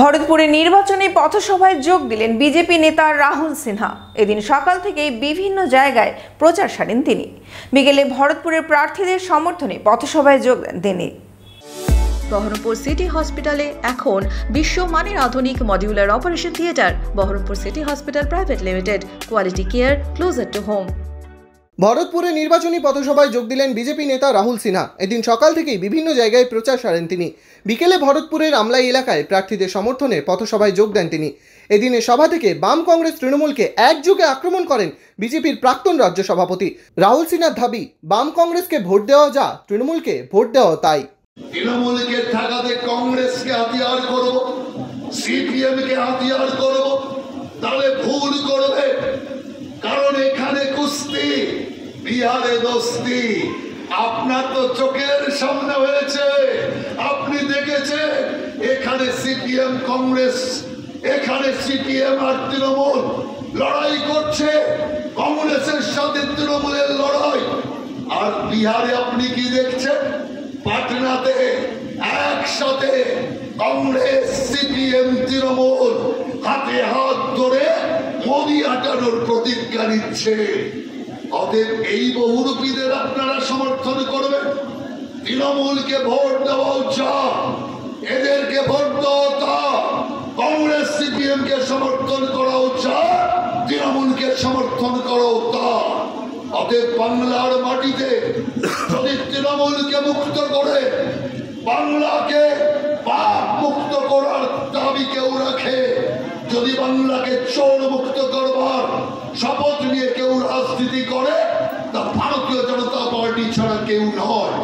ভরতপুরে নির্বাচনী পথসভায় যোগ দিলেন বিজেপি নেতা রাহুল সিনহা। এদিন সকাল থেকেই বিভিন্ন জায়গায় প্রচার সারেন তিনি। বিকেলে ভরতপুরের প্রার্থীদের সমর্থনে পথসভায় যোগ দেন তিনি। বহরমপুর সিটি হসপিটালে এখন বিশ্বমানের আধুনিক modular operation theatre. Baharampur city hospital private limited, quality care closer to home. ভরতপুরে নির্বাচনী পথসভায় যোগ দিলেন বিজেপি নেতা রাহুল সিনহা। এদিন সকাল থেকেই বিভিন্ন জায়গায় প্রচার সারেন তিনি। বিকেলে ভরতপুরের আমলাই এলাকায় প্রার্থীদের সমর্থনে পথসভায় যোগ দেন তিনি। এদিনের সভা থেকে বাম কংগ্রেস তৃণমূলকে একযোগে আক্রমণ করেন বিজেপির প্রাক্তন রাজ্য সভাপতি। রাহুল সিনহার দাবি, বাম কংগ্রেসকে ভোট দেওয়া যা, তৃণমূলকে ভোট দেওয়া তাই। তৃণমূলকে ঠেকাতে কংগ্রেসকে হাতিয়ার করব, সিপিএম কে হাতিয়ার করব, তাহলে ভুল করবে। কারণ এখানে কুস্তি, বিহারে দোস্তি। আপনার তো চোখের সামনে হয়েছে, আপনি দেখেছেন। এখানে সিপিএম কংগ্রেস, এখানে সিপিএম আর তৃণমূল লড়াই করছে। কংগ্রেসের সাথে তৃণমূলের লড়াই। আর বিহারে আপনি কি দেখছেন? পাটনাতে একসাথে কংগ্রেস, সিপিএম, তৃণমূল হাতে হাত ধরে মোদি আটানোর প্রতিজ্ঞা নিচ্ছে। অতএব এই বহুরূপীদের আপনারা সমর্থন করবেন। তৃণমূলকে ভোট দেওয়া উচিত, এদেরকে ভোট দেওয়া তা। কংগ্রেস, সিপিএম কে সমর্থন করা উচিত, তৃণমূলকে সমর্থন করা তা। অতএব বাংলার মাটিতে যদি তৃণমূলকে মুক্ত করে, বাংলাকে পাপ মুক্ত করার দাবি কেউ রাখে, যদি বাংলাকে চোর মুক্ত করবার শপথ নিয়ে কেউ রাজনীতি করে, তা ভারতীয় জনতা পার্টি ছাড়া কেউ নয়।